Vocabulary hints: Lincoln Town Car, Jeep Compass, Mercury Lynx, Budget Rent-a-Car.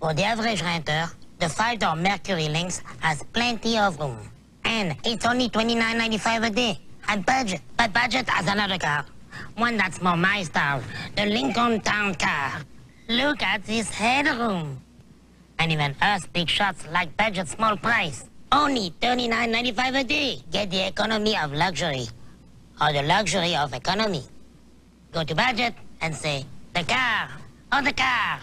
For the average renter, the $5 Mercury Lynx has plenty of room. And it's only $29.95 a day at Budget. But Budget has another car, one that's more my style, the Lincoln Town Car. Look at this headroom. And even us big shots like Budget small price. Only $39.95 a day. Get the economy of luxury, or the luxury of economy. Go to Budget and say, the car, or the car.